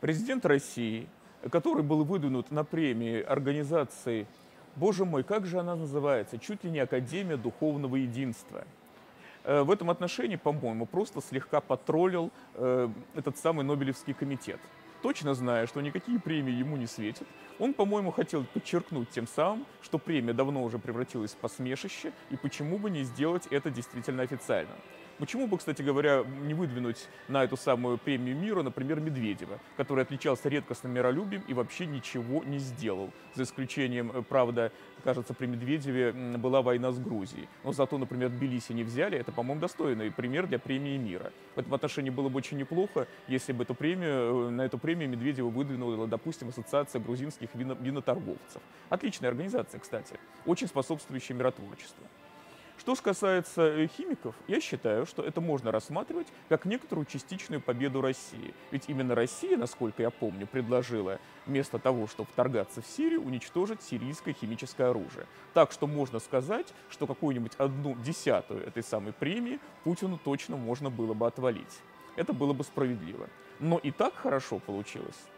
Президент России, который был выдвинут на премии организации, боже мой, как же она называется, чуть ли не Академия Духовного Единства. В этом отношении, по-моему, просто слегка потроллил этот самый Нобелевский комитет. Точно зная, что никакие премии ему не светят, он, по-моему, хотел подчеркнуть тем самым, что премия давно уже превратилась в посмешище, и почему бы не сделать это действительно официально. Почему бы, кстати говоря, не выдвинуть на эту самую премию мира, например, Медведева, который отличался редкостным миролюбием и вообще ничего не сделал, за исключением, правда, кажется, при Медведеве была война с Грузией. Но зато, например, Тбилиси не взяли, это, по-моему, достойный пример для премии мира. В этом отношении было бы очень неплохо, если бы на эту премию Медведева выдвинула, допустим, Ассоциация грузинских виноторговцев. Отличная организация, кстати, очень способствующая миротворчеству. Что касается химиков, я считаю, что это можно рассматривать как некоторую частичную победу России. Ведь именно Россия, насколько я помню, предложила вместо того, чтобы вторгаться в Сирию, уничтожить сирийское химическое оружие. Так что можно сказать, что какую-нибудь 1/10 этой самой премии Путину точно можно было бы отвалить. Это было бы справедливо. Но и так хорошо получилось.